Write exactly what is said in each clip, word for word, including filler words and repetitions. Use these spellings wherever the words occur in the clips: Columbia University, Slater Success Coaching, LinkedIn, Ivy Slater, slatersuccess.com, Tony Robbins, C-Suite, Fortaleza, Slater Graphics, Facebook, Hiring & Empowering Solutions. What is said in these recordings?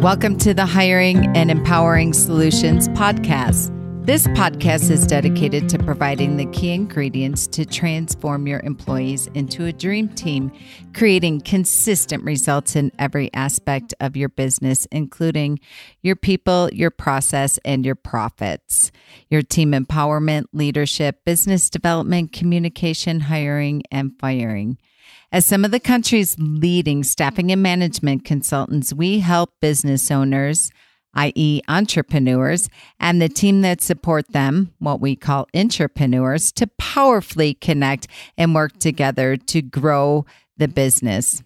Welcome to the Hiring and Empowering Solutions podcast. This podcast is dedicated to providing the key ingredients to transform your employees into a dream team, creating consistent results in every aspect of your business, including your people, your process, and your profits. Your team empowerment, leadership, business development, communication, hiring, and firing. As some of the country's leading staffing and management consultants, we help business owners, that is entrepreneurs, and the team that support them, what we call intrapreneurs, to powerfully connect and work together to grow the business.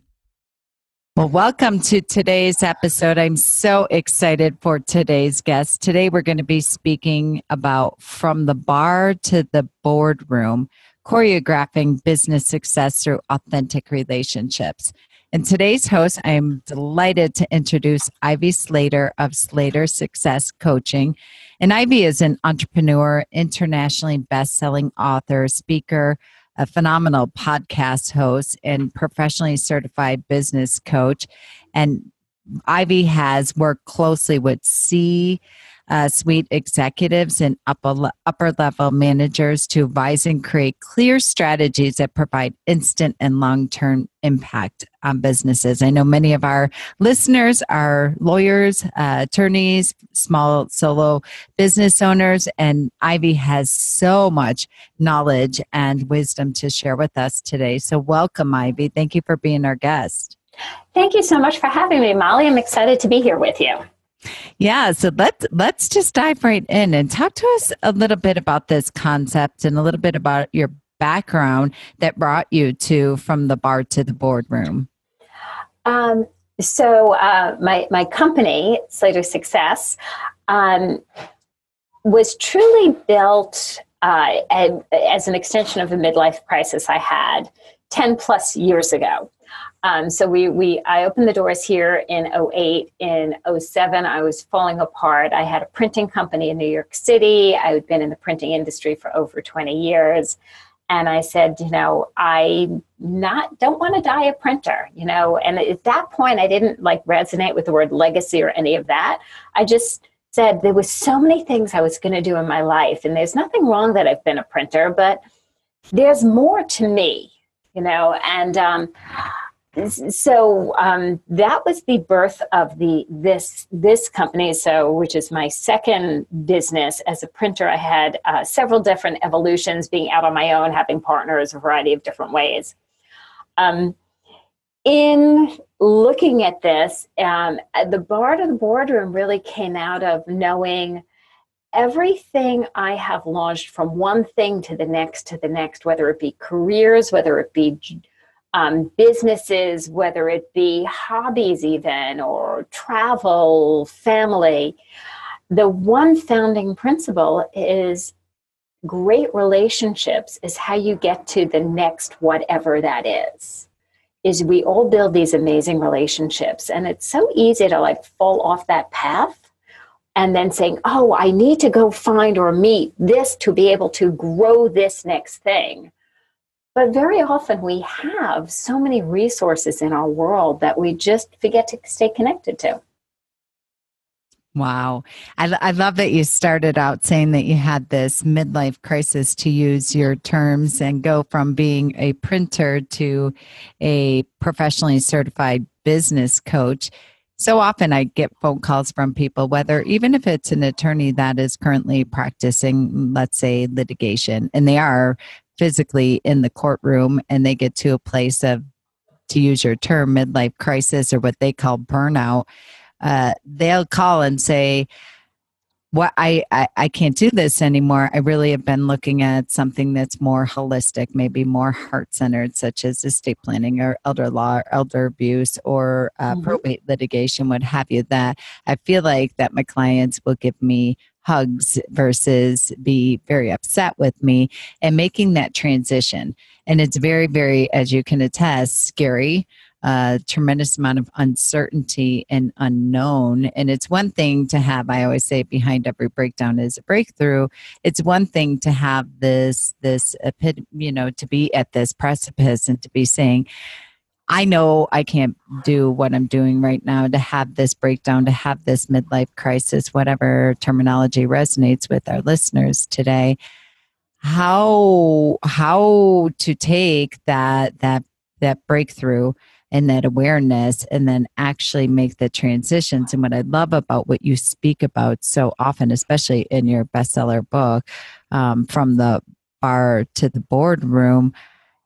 Well, welcome to today's episode. I'm so excited for today's guest. Today, we're going to be speaking about from the bar to the boardroom, choreographing business success through authentic relationships. And today's host, I am delighted to introduce Ivy Slater of Slater Success Coaching. And Ivy is an entrepreneur, internationally best-selling author, speaker, a phenomenal podcast host, and professionally certified business coach. And Ivy has worked closely with C Uh, suite executives and upper, upper level managers to advise and create clear strategies that provide instant and long-term impact on businesses. I know many of our listeners are lawyers, uh, attorneys, small solo business owners, and Ivy has so much knowledge and wisdom to share with us today. So welcome, Ivy. Thank you for being our guest. Thank you so much for having me, Molly. I'm excited to be here with you. Yeah, so let's let's just dive right in and talk to us a little bit about this concept and a little bit about your background that brought you to from the bar to the boardroom. Um, so uh, my my company, Slater Success, um, was truly built uh, as an extension of a midlife crisis I had ten plus years ago. Um, so we, we, I opened the doors here in oh eight. In oh seven, I was falling apart. I had a printing company in New York City. I had been in the printing industry for over twenty years. And I said, you know, I not don't want to die a printer, you know. And at that point, I didn't like resonate with the word legacy or any of that. I just said there was so many things I was going to do in my life. And there's nothing wrong that I've been a printer, but there's more to me, you know. And, um, So um, that was the birth of the this this company, so which is my second business. As a printer, I had uh, several different evolutions, being out on my own, having partners, a variety of different ways. Um, in looking at this, um, the bar to the boardroom really came out of knowing everything I have launched from one thing to the next to the next, whether it be careers, whether it be Um, businesses, whether it be hobbies even, or travel, family. The one founding principle is great relationships is how you get to the next whatever that is, is we all build these amazing relationships. And it's so easy to like fall off that path and then saying, oh, I need to go find or meet this to be able to grow this next thing. But very often we have so many resources in our world that we just forget to stay connected to. Wow. I, I love that you started out saying that you had this midlife crisis, to use your terms, and go from being a printer to a professionally certified business coach. So often I get phone calls from people, whether even if it's an attorney that is currently practicing, let's say, litigation, and they are physically in the courtroom, and they get to a place of, to use your term, midlife crisis, or what they call burnout, uh, they'll call and say, "What I, I, I can't do this anymore. I really have been looking at something that's more holistic, maybe more heart-centered, such as estate planning or elder law or elder abuse or uh, mm-hmm. probate litigation, what have you, that I feel like that my clients will give me hugs versus be very upset with me," and making that transition. And it's very, very, as you can attest, scary, uh, tremendous amount of uncertainty and unknown. And it's one thing to have, I always say behind every breakdown is a breakthrough. It's one thing to have this, this, you know, to be at this precipice and to be saying, I know I can't do what I'm doing right now, to have this breakdown, to have this midlife crisis, whatever terminology resonates with our listeners today. How how to take that that that breakthrough and that awareness and then actually make the transitions. And what I love about what you speak about so often, especially in your bestseller book, um, From the Bar to the Boardroom,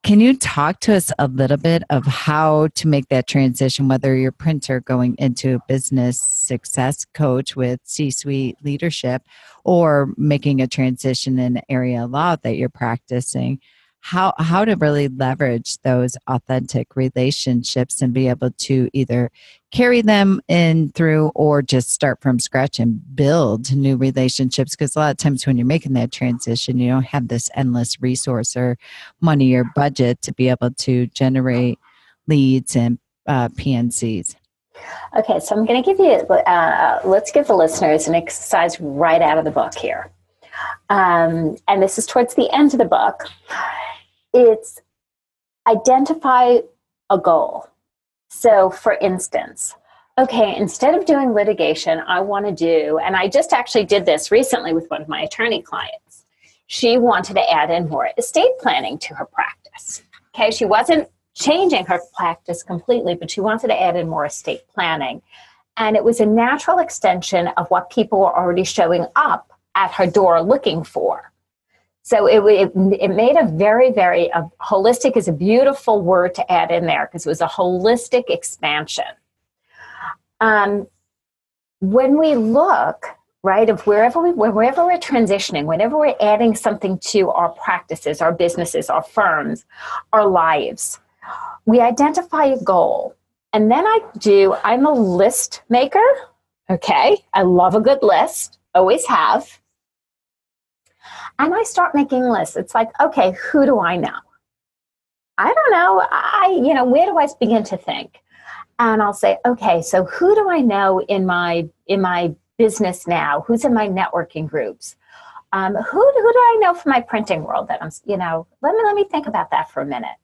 can you talk to us a little bit of how to make that transition, whether you're a printer going into business success coach with C-suite leadership or making a transition in the area of law that you're practicing? How how to really leverage those authentic relationships and be able to either carry them in through or just start from scratch and build new relationships. Because a lot of times when you're making that transition, you don't have this endless resource or money or budget to be able to generate leads and uh, P N Cs. Okay, so I'm going to give you, uh, let's give the listeners an exercise right out of the book here. Um, and this is towards the end of the book. It's identify a goal. So for instance, okay, instead of doing litigation, I want to do, and I just actually did this recently with one of my attorney clients. She wanted to add in more estate planning to her practice. Okay, she wasn't changing her practice completely, but she wanted to add in more estate planning. And it was a natural extension of what people were already showing up at her door looking for. So it, it, it made a very, very, a, holistic is a beautiful word to add in there because it was a holistic expansion. Um, when we look, right, of wherever, we, wherever we're transitioning, whenever we're adding something to our practices, our businesses, our firms, our lives, we identify a goal. And then I do, I'm a list maker, okay? I love a good list, always have. And I start making lists. It's like, okay, who do I know? I don't know. I, you know, where do I begin to think? And I'll say, okay, so who do I know in my in my business now? Who's in my networking groups? Um, who who do I know from my printing world that I'm, you know, let me let me think about that for a minute.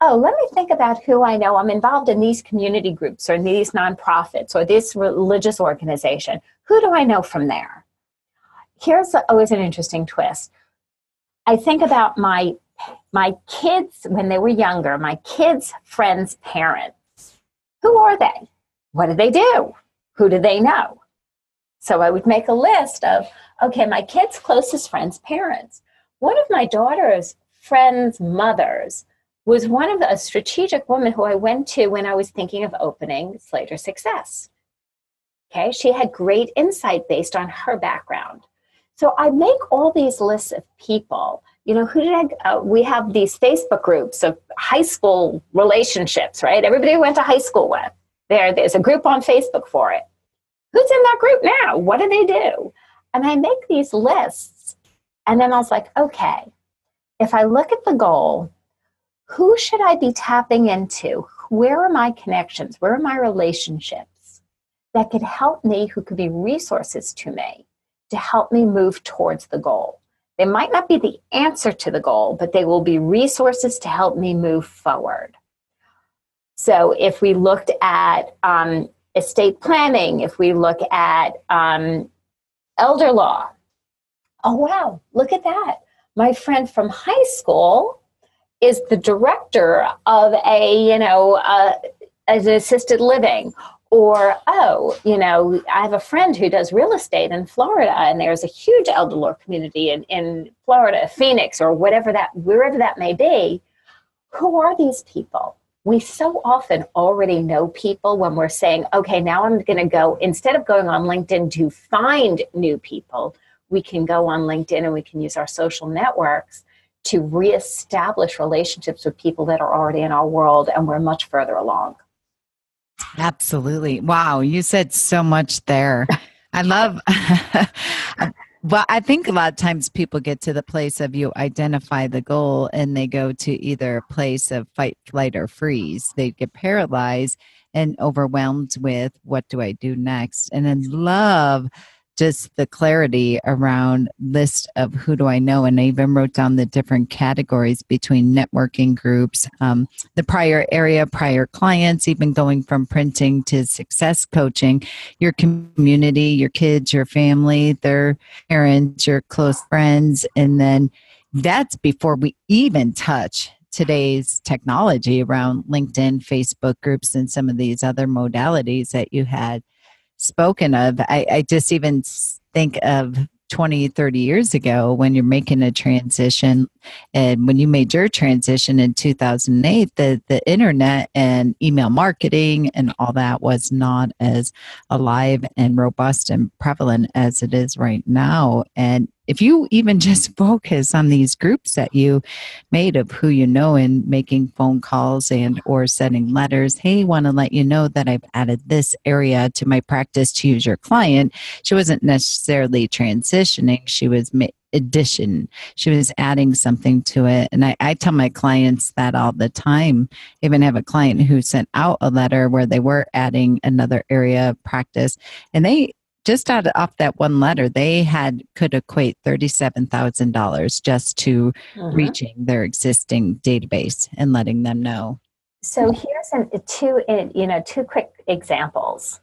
Oh, let me think about who I know. I'm involved in these community groups or in these nonprofits or this religious organization. Who do I know from there? Here's always an interesting twist. I think about my my kids when they were younger, my kids' friends' parents. Who are they? What do they do? Who do they know? So I would make a list of, okay, my kids' closest friends' parents. One of my daughter's friends' mothers was one of a strategic woman who I went to when I was thinking of opening Slater Success. Okay, she had great insight based on her background. So I make all these lists of people. You know, who did I, uh, we have these Facebook groups of high school relationships, right? Everybody I went to high school with. There, there's a group on Facebook for it. Who's in that group now? What do they do? And I make these lists. And then I was like, okay, if I look at the goal, who should I be tapping into? Where are my connections? Where are my relationships that could help me, who could be resources to me, to help me move towards the goal? They might not be the answer to the goal, but they will be resources to help me move forward. So if we looked at um, estate planning, if we look at um, elder law, oh, wow, look at that. My friend from high school is the director of a, you know, uh, an assisted living. Or, oh, you know, I have a friend who does real estate in Florida, and there's a huge elder law community in, in Florida, Phoenix, or whatever that, wherever that may be. Who are these people? We so often already know people when we're saying, okay, now I'm going to go, instead of going on LinkedIn to find new people, we can go on LinkedIn and we can use our social networks to reestablish relationships with people that are already in our world and we're much further along. Absolutely. Wow. You said so much there. I love, well, I think a lot of times people get to the place of you identify the goal and they go to either a place of fight, flight, or freeze. They get paralyzed and overwhelmed with what do I do next? And then love just the clarity around list of who do I know. And I even wrote down the different categories between networking groups, um, the prior area, prior clients, even going from printing to success coaching, your community, your kids, your family, their parents, your close friends. And then that's before we even touch today's technology around LinkedIn, Facebook groups, and some of these other modalities that you had spoken of. I, I just even think of twenty, thirty years ago when you're making a transition, and when you made your transition in two thousand eight, the, the internet and email marketing and all that was not as alive and robust and prevalent as it is right now. And if you even just focus on these groups that you made of who you know, and making phone calls and or sending letters, hey, want to let you know that I've added this area to my practice to use your client. She wasn't necessarily transitioning. She was addition. She was adding something to it. And I, I tell my clients that all the time. I even have a client who sent out a letter where they were adding another area of practice, and they just out of, off that one letter, they had could equate thirty-seven thousand dollars just to uh-huh. reaching their existing database and letting them know. So here's an, two, you know, two quick examples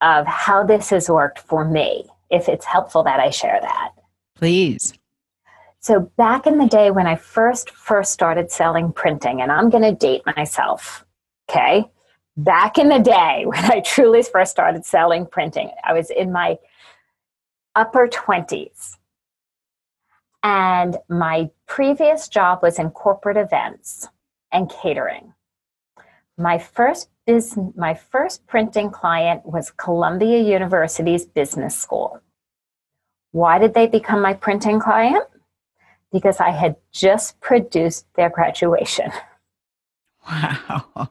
of how this has worked for me. If it's helpful that I share that, please. So back in the day when I first first started selling printing, and I'm going to date myself, okay. Back in the day when I truly first started selling printing, I was in my upper twenties. And my previous job was in corporate events and catering. My first business, my first printing client was Columbia University's business school. Why did they become my printing client? Because I had just produced their graduation. Wow.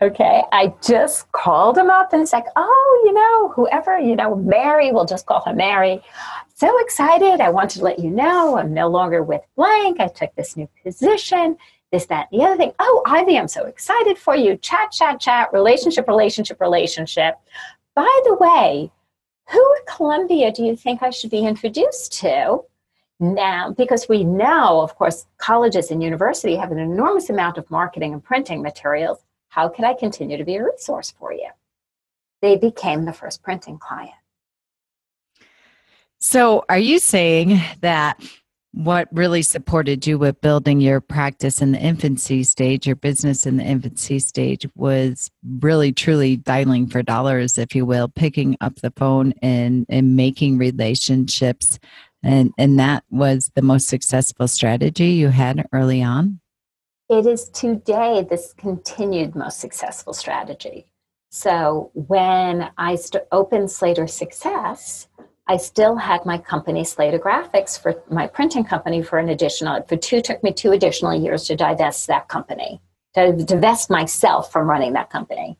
Okay, I just called him up and it's like, oh, you know, whoever, you know, Mary, we'll just call her Mary. So excited. I want to let you know I'm no longer with blank. I took this new position, this, that, and the other thing. Oh, Ivy, I'm so excited for you. Chat, chat, chat, relationship, relationship, relationship. By the way, who at Columbia do you think I should be introduced to? Now, because we know, of course, colleges and university have an enormous amount of marketing and printing materials. How can I continue to be a resource for you? They became the first printing client. So are you saying that what really supported you with building your practice in the infancy stage, your business in the infancy stage, was really truly dialing for dollars, if you will, picking up the phone and, and making relationships? And and that was the most successful strategy you had early on? It is today this continued most successful strategy. So when I st- opened Slater Success, I still had my company Slater Graphics, for my printing company, for an additional, for two, took me two additional years to divest that company, to divest myself from running that company.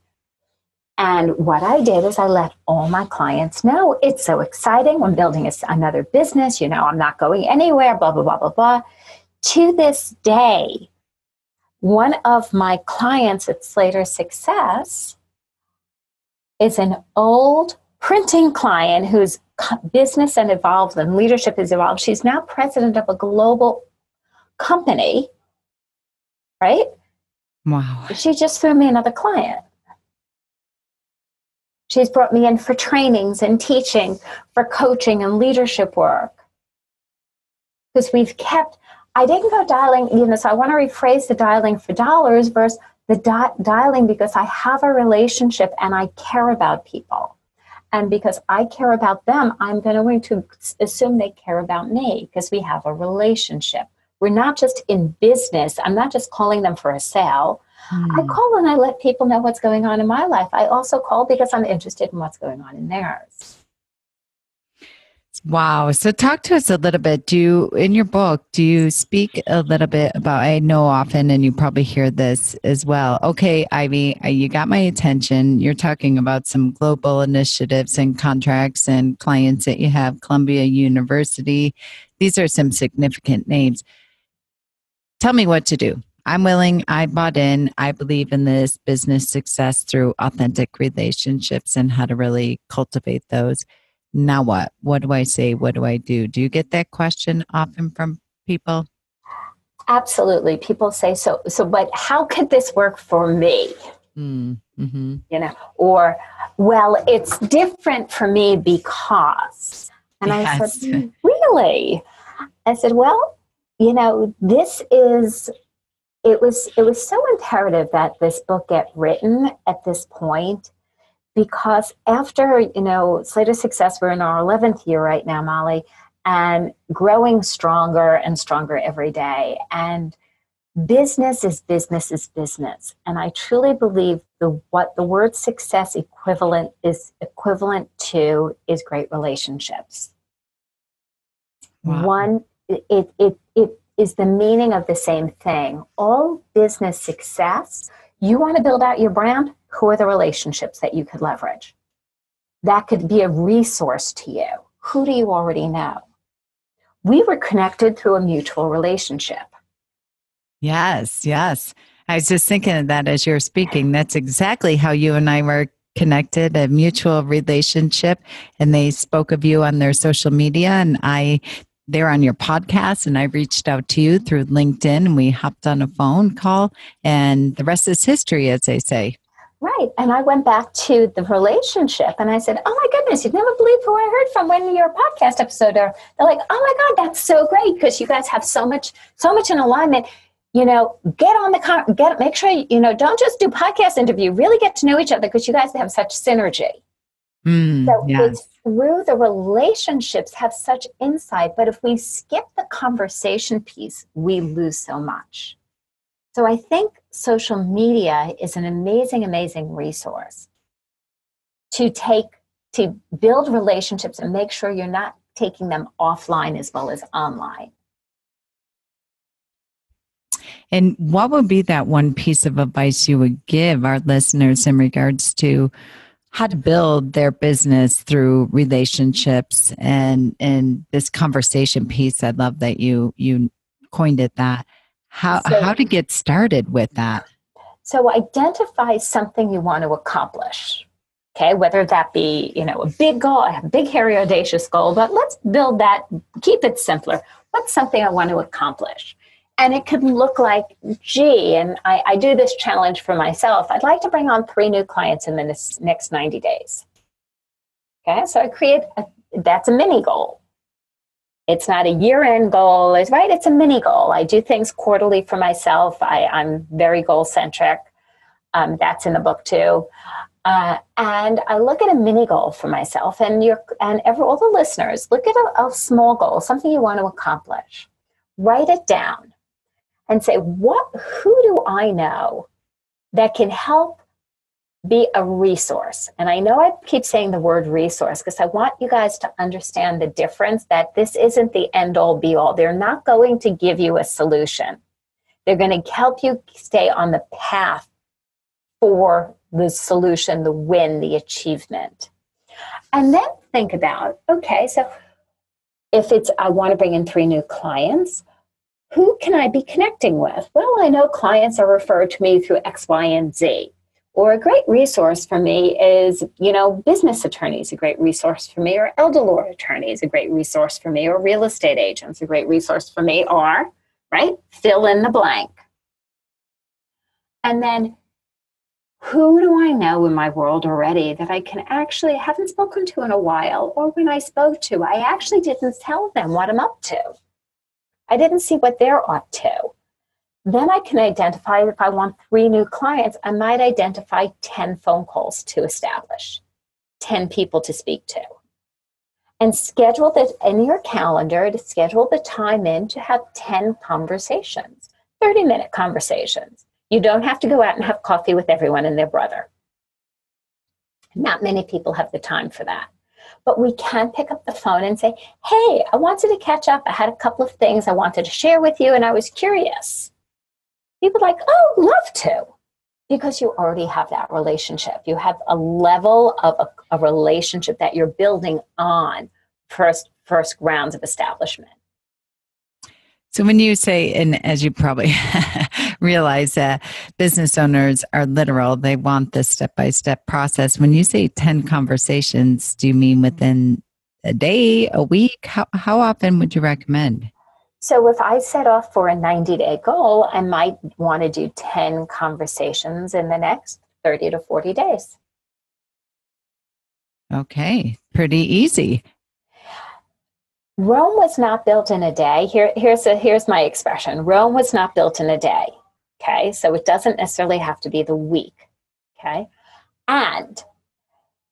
And what I did is I let all my clients know, it's so exciting. I'm building a, another business. You know, I'm not going anywhere, blah, blah, blah, blah, blah. To this day, one of my clients at Slater Success is an old printing client whose business and evolved and leadership has evolved. She's now president of a global company, right? Wow. She just threw me another client. She's brought me in for trainings and teaching, for coaching and leadership work. Because we've kept, I didn't go dialing, you know, so I want to rephrase the dialing for dollars versus the di- dialing because I have a relationship and I care about people. And because I care about them, I'm going to assume they care about me because we have a relationship. We're not just in business. I'm not just calling them for a sale. I call and I let people know what's going on in my life. I also call because I'm interested in what's going on in theirs. Wow. So talk to us a little bit. Do you, in your book, do you speak a little bit about, I know often, and you probably hear this as well. Okay, Ivy, you got my attention. You're talking about some global initiatives and contracts and clients that you have, Columbia University. These are some significant names. Tell me what to do. I'm willing, I bought in, I believe in this business success through authentic relationships and how to really cultivate those. now what? What do I say? What do I do? Do you get that question often from people? Absolutely. People say, so, so, but how could this work for me? Mm-hmm. You know, or, well, it's different for me because, and yes. I said, really? I said, well, you know, this is, it was, it was so imperative that this book get written at this point, because after, you know, Slater Success, we're in our eleventh year right now, Molly, and growing stronger and stronger every day. And business is business is business. And I truly believe the what the word success equivalent is equivalent to is great relationships. Wow. One, it, it, it is the meaning of the same thing. All business success, you want to build out your brand, who are the relationships that you could leverage? That could be a resource to you. Who do you already know? We were connected through a mutual relationship. Yes, yes. I was just thinking of that as you're speaking. That's exactly how you and I were connected, a mutual relationship. And they spoke of you on their social media, and I, they're on your podcast, and I reached out to you through LinkedIn, and we hopped on a phone call, and the rest is history, as they say. Right. And I went back to the relationship and I said, oh my goodness, you'd never believe who I heard from when your podcast episode, or they're like, oh my God, that's so great, because you guys have so much, so much in alignment. You know, get on the car, get, make sure, you know, don't just do podcast interview, really get to know each other, because you guys have such synergy. Mm, so yes. It's through the relationships have such insight, but if we skip the conversation piece, we lose so much. So I think social media is an amazing, amazing resource to take, to build relationships and make sure you're not taking them offline as well as online. And what would be that one piece of advice you would give our listeners in regards to how to build their business through relationships and, and this conversation piece? I love that you, you coined it that. How so, how to get started with that? So identify something you want to accomplish, okay? Whether that be, you know, a big goal, a big, hairy, audacious goal, but let's build that, keep it simpler. What's something I want to accomplish? And it could look like, gee, and I, I do this challenge for myself. I'd like to bring on three new clients in the next ninety days, okay? So I create, a, that's a mini goal. It's not a year-end goal, right? It's a mini goal. I do things quarterly for myself. I, I'm very goal-centric. Um, that's in the book too. Uh, and I look at a mini goal for myself. And you're, and every, all the listeners, look at a, a small goal, something you want to accomplish. Write it down and say, what? Who do I know that can help be a resource? And I know I keep saying the word resource because I want you guys to understand the difference, that this isn't the end all be all. They're not going to give you a solution. They're going to help you stay on the path for the solution, the win, the achievement. And then think about, okay, so if it's, I want to bring in three new clients, who can I be connecting with? Well, I know clients are referred to me through X, Y, and Z. Or a great resource for me is, you know, business attorneys, a great resource for me, or elder law attorneys, a great resource for me, or real estate agents, a great resource for me, or, right, fill in the blank. And then who do I know in my world already that I can actually, I haven't spoken to in a while, or when I spoke to, I actually didn't tell them what I'm up to. I didn't see what they're up to. Then I can identify, if I want three new clients, I might identify ten phone calls to establish, ten people to speak to. And schedule that in your calendar, to schedule the time in to have ten conversations, thirty-minute conversations. You don't have to go out and have coffee with everyone and their brother. Not many people have the time for that. But we can pick up the phone and say, hey, I wanted to catch up. I had a couple of things I wanted to share with you, and I was curious. People like, oh, love to, because you already have that relationship. You have a level of a, a relationship that you're building on first first rounds of establishment. So when you say, and as you probably realize, uh, business owners are literal. They want this step-by-step process. When you say ten conversations, do you mean within a day, a week? How, how often would you recommend? So if I set off for a ninety-day goal, I might want to do ten conversations in the next thirty to forty days. Okay, pretty easy. Rome was not built in a day. Here, here's a, here's my expression. Rome was not built in a day, okay? So it doesn't necessarily have to be the week, okay? And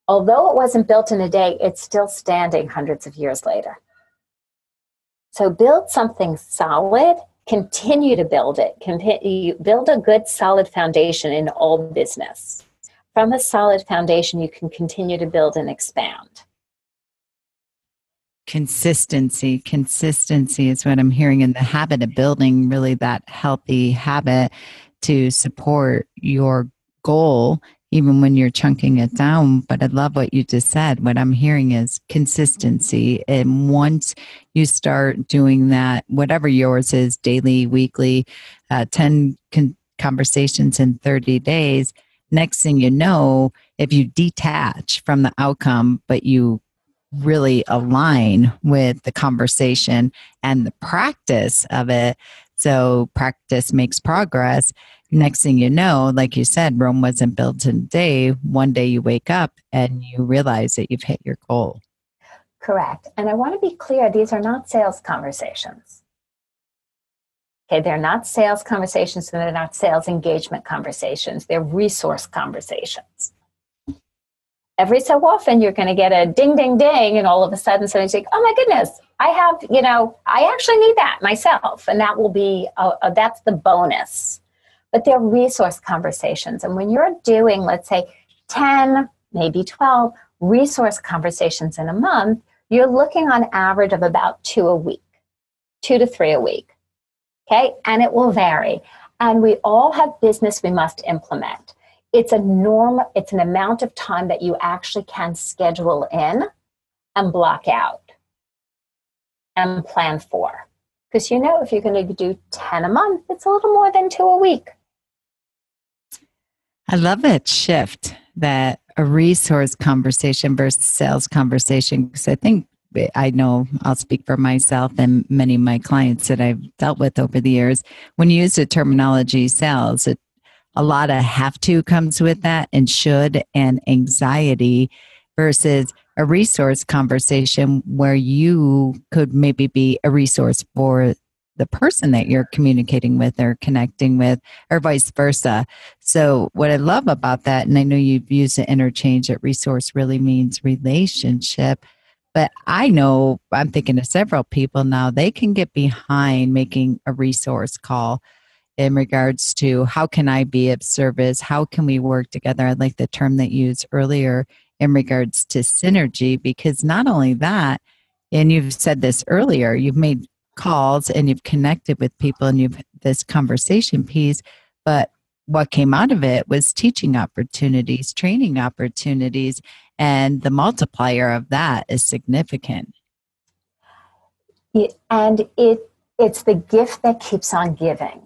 although it wasn't built in a day, it's still standing hundreds of years later. So build something solid, continue to build it, continue, build a good solid foundation in all business. From a solid foundation, you can continue to build and expand. Consistency. Consistency is what I'm hearing, in the habit of building really that healthy habit to support your goal, even when you're chunking it down. But I love what you just said. What I'm hearing is consistency. And once you start doing that, whatever yours is, daily, weekly, uh, ten con- conversations in thirty days, next thing you know, if you detach from the outcome, but you really align with the conversation and the practice of it, so practice makes progress, next thing you know, like you said, Rome wasn't built in a day. One day you wake up and you realize that you've hit your goal. Correct. And I want to be clear, these are not sales conversations. Okay, they're not sales conversations, and they're not sales engagement conversations. They're resource conversations. Every so often, you're going to get a ding, ding, ding, and all of a sudden, somebody's like, oh my goodness, I have, you know, I actually need that myself. And that will be, a, a, that's the bonus. But they're resource conversations. And when you're doing, let's say, ten, maybe twelve resource conversations in a month, you're looking on average of about two a week, two to three a week. Okay, and it will vary. And we all have business we must implement. It's a norm, it's an amount of time that you actually can schedule in and block out and plan for. Because you know, if you're going to do ten a month, it's a little more than two a week. I love that shift, that a resource conversation versus sales conversation, because I think I know I'll speak for myself and many of my clients that I've dealt with over the years. When you use the terminology sales, it, a lot of have to comes with that, and should, and anxiety, versus a resource conversation where you could maybe be a resource for the person that you're communicating with or connecting with, or vice versa. So what I love about that, and I know you've used the interchange that resource really means relationship, but I know, I'm thinking of several people now, they can get behind making a resource call in regards to how can I be of service? How can we work together? I like the term that you used earlier in regards to synergy, because not only that, and you've said this earlier, you've made calls and you've connected with people and you've this conversation piece, but what came out of it was teaching opportunities, training opportunities, and the multiplier of that is significant. And it it's the gift that keeps on giving.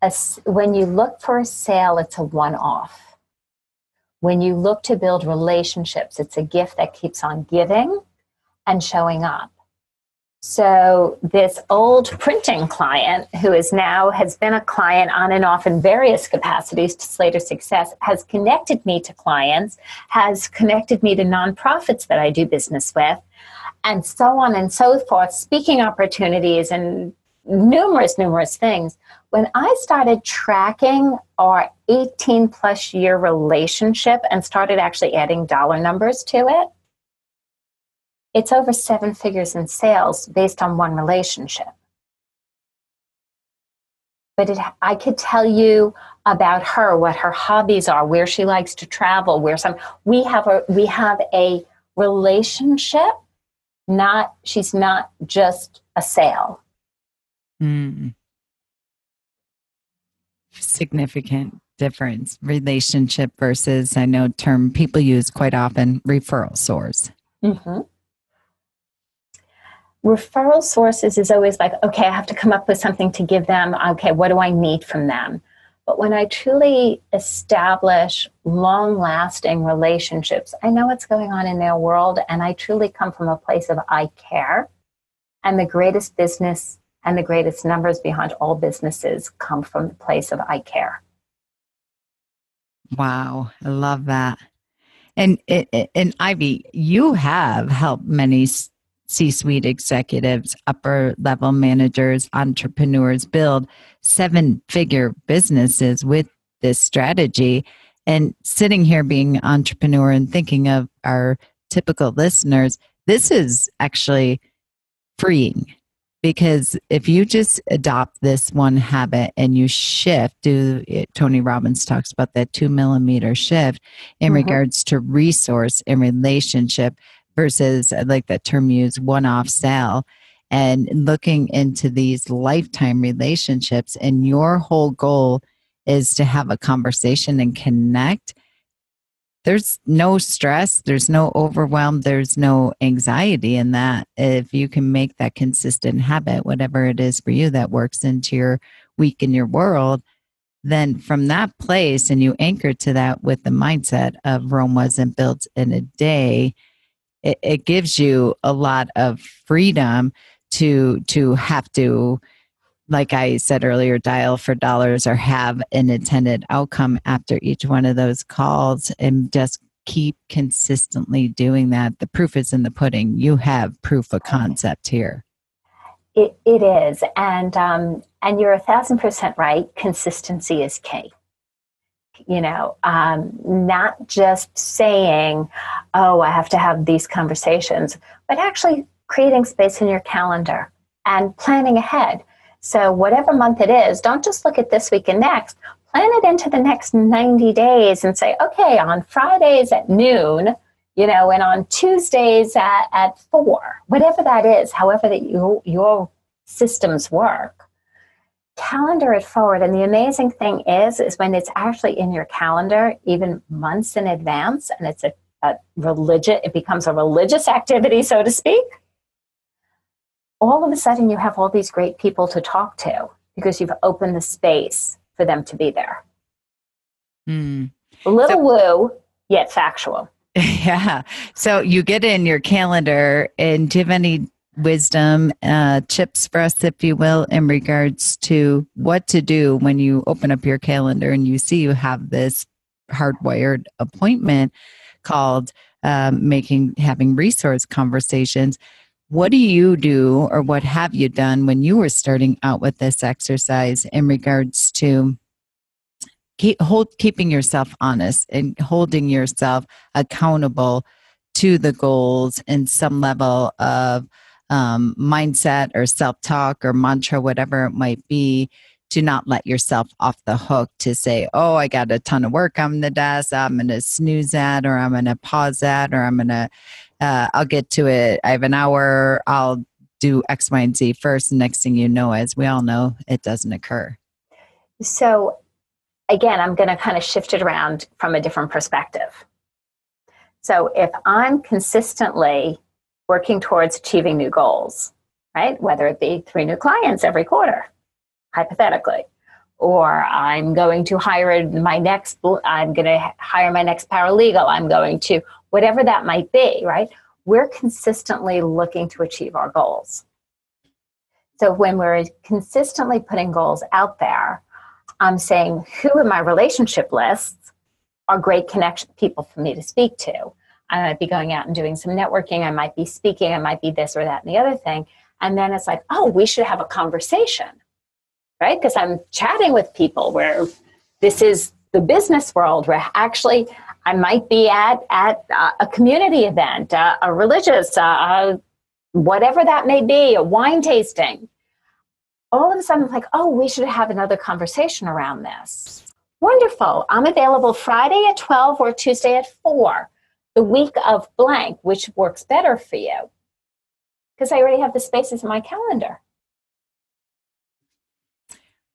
As when you look for a sale, it's a one-off. When you look to build relationships, it's a gift that keeps on giving and showing up. So this old printing client who is now, has been a client on and off in various capacities to Slater Success, has connected me to clients, has connected me to nonprofits that I do business with, and so on and so forth, speaking opportunities and numerous, numerous things. When I started tracking our eighteen plus year relationship and started actually adding dollar numbers to it, it's over seven figures in sales based on one relationship. But it, I could tell you about her, what her hobbies are, where she likes to travel, where some, we have a, we have a relationship, not, she's not just a sale. Mm. Significant difference, relationship versus, I know term people use quite often, referral source. Mm-hmm. Referral sources is always like, okay, I have to come up with something to give them. Okay, what do I need from them? But when I truly establish long-lasting relationships, I know what's going on in their world, and I truly come from a place of I care. And the greatest business and the greatest numbers behind all businesses come from the place of I care. Wow, I love that. And, and Ivy, you have helped many C-suite executives, upper-level managers, entrepreneurs build seven-figure businesses with this strategy. And sitting here being an entrepreneur and thinking of our typical listeners, this is actually freeing, because if you just adopt this one habit and you shift, do it, Tony Robbins talks about that two millimeter shift in mm-hmm. regards to resource and relationship versus, I like that term used, one-off sale, and looking into these lifetime relationships. And your whole goal is to have a conversation and connect. There's no stress, there's no overwhelm, there's no anxiety in that. If you can make that consistent habit, whatever it is for you that works into your week and your world, then from that place, and you anchor to that with the mindset of Rome wasn't built in a day, it, it gives you a lot of freedom to to have to, like I said earlier, dial for dollars or have an intended outcome after each one of those calls, and just keep consistently doing that. The proof is in the pudding. You have proof of concept here. It, it is. And um, and you're a thousand percent right. Consistency is key. You know, um, not just saying, oh, I have to have these conversations, but actually creating space in your calendar and planning ahead. So whatever month it is, don't just look at this week and next. Plan it into the next ninety days and say, okay, on Fridays at noon, you know, and on Tuesdays at, at four, whatever that is, however that you, your systems work, calendar it forward. And the amazing thing is, is when it's actually in your calendar, even months in advance, and it's a, a religious, it becomes a religious activity, so to speak. All of a sudden, you have all these great people to talk to because you've opened the space for them to be there. Mm. A little so, woo, yet factual. Yeah. So you get in your calendar, and do you have any wisdom, uh, tips for us, if you will, in regards to what to do when you open up your calendar and you see you have this hardwired appointment called um, making having resource conversations? What do you do, or what have you done when you were starting out with this exercise in regards to keep, hold, keeping yourself honest and holding yourself accountable to the goals and some level of um, mindset or self-talk or mantra, whatever it might be, to not let yourself off the hook to say, oh, I got a ton of work on the desk, I'm going to snooze that, or I'm going to pause that, or I'm going to Uh, I'll get to it. I have an hour. I'll do X, Y, and Z first. Next thing you know, as we all know, it doesn't occur. So again, I'm going to kind of shift it around from a different perspective. So if I'm consistently working towards achieving new goals, right? Whether it be three new clients every quarter, hypothetically, or I'm going to hire my next, I'm going to hire my next paralegal. I'm going to, whatever that might be, right? We're consistently looking to achieve our goals. So when we're consistently putting goals out there, I'm saying, who in my relationship lists are great connection people for me to speak to? I might be going out and doing some networking. I might be speaking. I might be this or that and the other thing. And then it's like, oh, we should have a conversation, right? Because I'm chatting with people where this is the business world, where actually I might be at, at uh, a community event, uh, a religious, uh, uh, whatever that may be, a wine tasting. All of a sudden, I'm like, oh, we should have another conversation around this. Wonderful. I'm available Friday at twelve or Tuesday at four, the week of blank, which works better for you, because I already have the spaces in my calendar.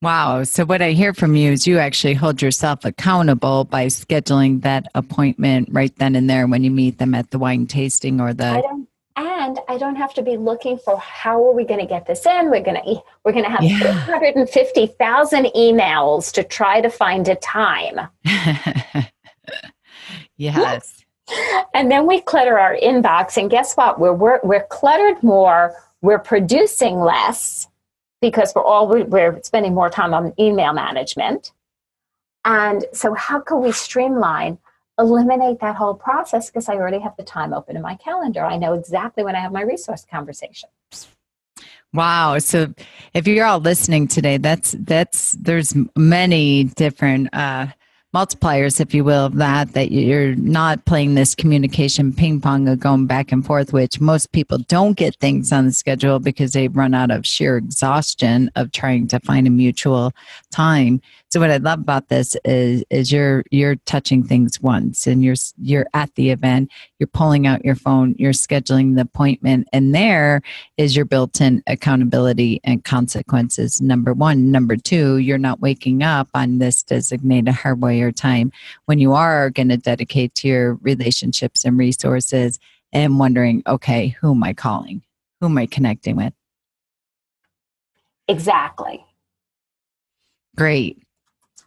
Wow. So what I hear from you is you actually hold yourself accountable by scheduling that appointment right then and there when you meet them at the wine tasting or the And I don't have to be looking for how are we going to get this in. We're going to we're going to have yeah. two hundred fifty thousand emails to try to find a time. Yes. And then we clutter our inbox, and guess what? We're we're, we're cluttered more. We're producing less because we're all we're spending more time on email management. And so, how can we streamline? Eliminate that whole process, because I already have the time open in my calendar. I know exactly when I have my resource conversation. Wow. So if you're all listening today, that's, that's, there's many different uh, multipliers, if you will, of that, that you're not playing this communication ping pong of going back and forth, which most people don't get things on the schedule because they've run out of sheer exhaustion of trying to find a mutual time. So what I love about this is, is you're you're touching things once, and you're you're at the event, you're pulling out your phone, you're scheduling the appointment, and there is your built-in accountability and consequences. Number one, number two, you're not waking up on this designated hardware time when you are going to dedicate to your relationships and resources, and wondering, okay, who am I calling? Who am I connecting with? Exactly. Great.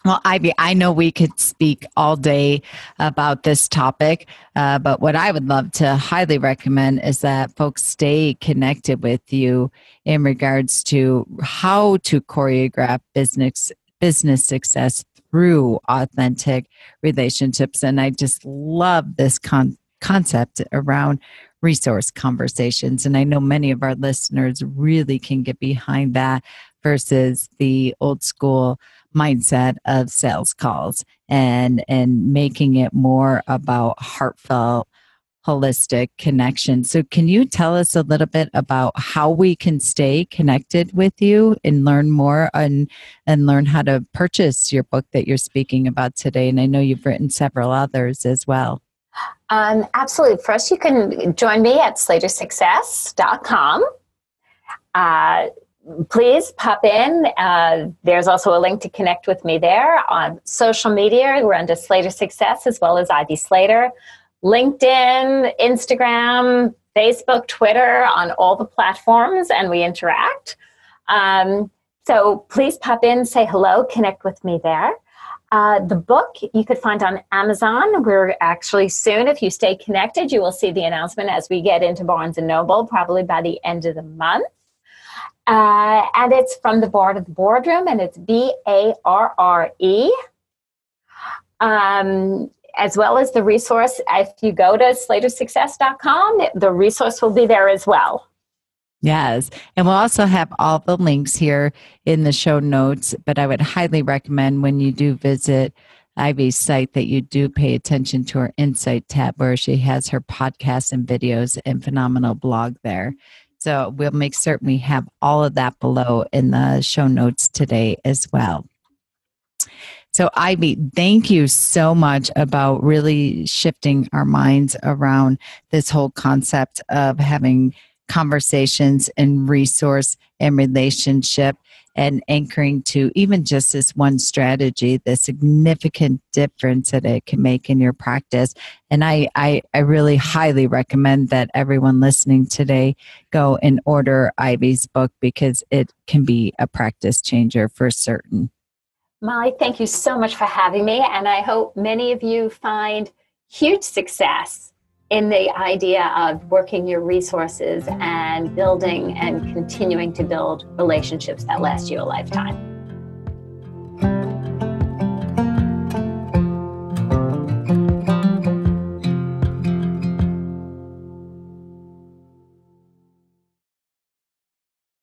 Well, Ivy, I know we could speak all day about this topic, uh, but what I would love to highly recommend is that folks stay connected with you in regards to how to choreograph business business success through authentic relationships. And I just love this con- concept around resource conversations. And I know many of our listeners really can get behind that versus the old school mindset of sales calls, and and making it more about heartfelt, holistic connection. So can you tell us a little bit about how we can stay connected with you and learn more and, and learn how to purchase your book that you're speaking about today? And I know you've written several others as well. Um, absolutely. First, you can join me at slater success dot com. Uh, Please pop in. Uh, there's also a link to connect with me there. On social media, we're under Slater Success, as well as Ivy Slater. LinkedIn, Instagram, Facebook, Twitter, on all the platforms, and we interact. Um, so please pop in, say hello, connect with me there. Uh, the book you could find on Amazon. We're actually soon, if you stay connected, you will see the announcement as we get into Barnes and Noble, probably by the end of the month. Uh, and it's From the Bar to the Boardroom, and it's B A R R E, um, as well as the resource. If you go to slater success dot com, the resource will be there as well. Yes. And we'll also have all the links here in the show notes, but I would highly recommend when you do visit Ivy's site that you do pay attention to her Insight tab, where she has her podcasts and videos and phenomenal blog there. So we'll make certain we have all of that below in the show notes today as well. So Ivy, thank you so much about really shifting our minds around this whole concept of having conversations and resource and relationship, and anchoring to even just this one strategy, the significant difference that it can make in your practice. And I, I, I really highly recommend that everyone listening today go and order Ivy's book, because it can be a practice changer for certain. Molly, thank you so much for having me. And I hope many of you find huge success in the idea of working your resources and building and continuing to build relationships that last you a lifetime.